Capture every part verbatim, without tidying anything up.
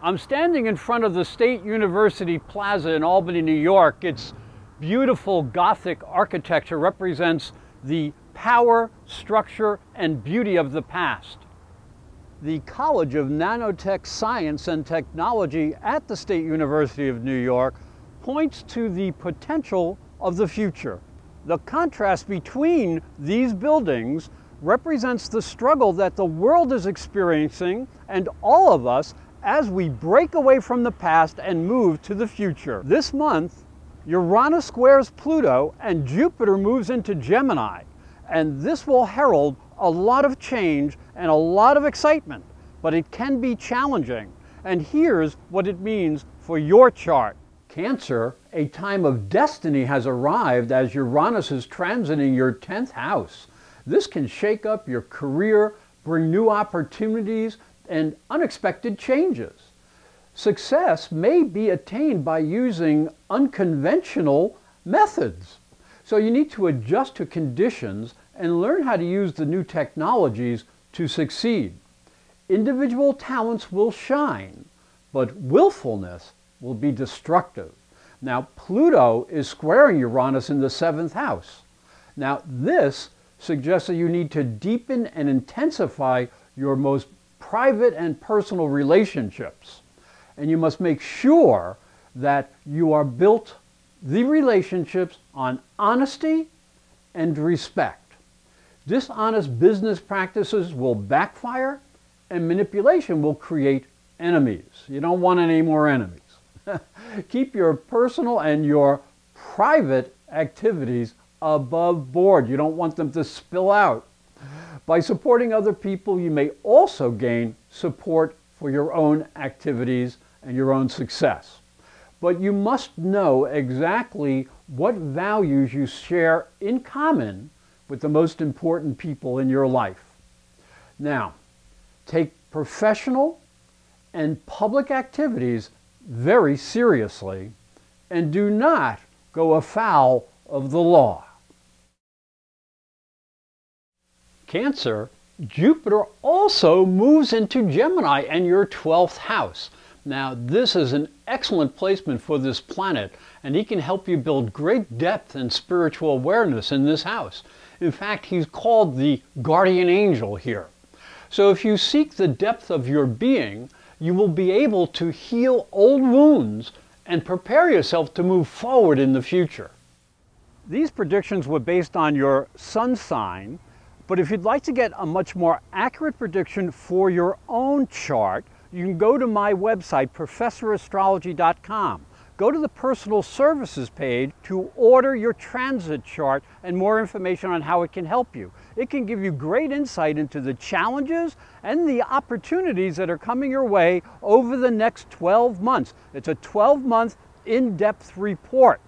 I'm standing in front of the State University Plaza in Albany, New York. Its beautiful Gothic architecture represents the power, structure, and beauty of the past. The College of Nanotech Science and Technology at the State University of New York points to the potential of the future. The contrast between these buildings represents the struggle that the world is experiencing, and all of us, as we break away from the past and move to the future. This month, Uranus squares Pluto and Jupiter moves into Gemini, and this will herald a lot of change and a lot of excitement, but it can be challenging. And here's what it means for your chart. Cancer, a time of destiny has arrived as Uranus is transiting your tenth house. This can shake up your career, bring new opportunities, and unexpected changes. Success may be attained by using unconventional methods. So you need to adjust to conditions and learn how to use the new technologies to succeed. Individual talents will shine, but willfulness will be destructive. Now, Pluto is squaring Uranus in the seventh house. Now, this suggests that you need to deepen and intensify your most private and personal relationships. And you must make sure that you are built the relationships on honesty and respect. Dishonest business practices will backfire, and manipulation will create enemies. You don't want any more enemies. Keep your personal and your private activities above board. You don't want them to spill out. By supporting other people, you may also gain support for your own activities and your own success. But you must know exactly what values you share in common with the most important people in your life. Now, take professional and public activities very seriously, and do not go afoul of the law. Cancer, Jupiter also moves into Gemini and your twelfth house. Now, this is an excellent placement for this planet, and he can help you build great depth and spiritual awareness in this house. In fact, he's called the guardian angel here. So if you seek the depth of your being, you will be able to heal old wounds and prepare yourself to move forward in the future. These predictions were based on your sun sign, but if you'd like to get a much more accurate prediction for your own chart, you can go to my website, professor astrology dot com. Go to the personal services page to order your transit chart and more information on how it can help you. It can give you great insight into the challenges and the opportunities that are coming your way over the next twelve months. It's a twelve month in-depth report.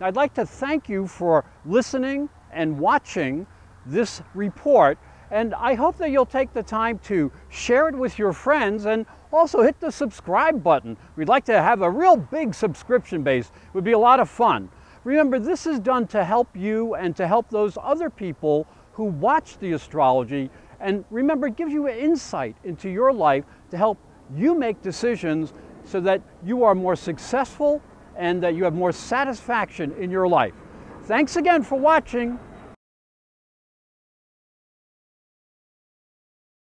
Now, I'd like to thank you for listening and watching this report, and I hope that you'll take the time to share it with your friends, and also hit the subscribe button. We'd like to have a real big subscription base. It would be a lot of fun. Remember, this is done to help you and to help those other people who watch the astrology, and remember, it gives you an insight into your life to help you make decisions so that you are more successful and that you have more satisfaction in your life. Thanks again for watching.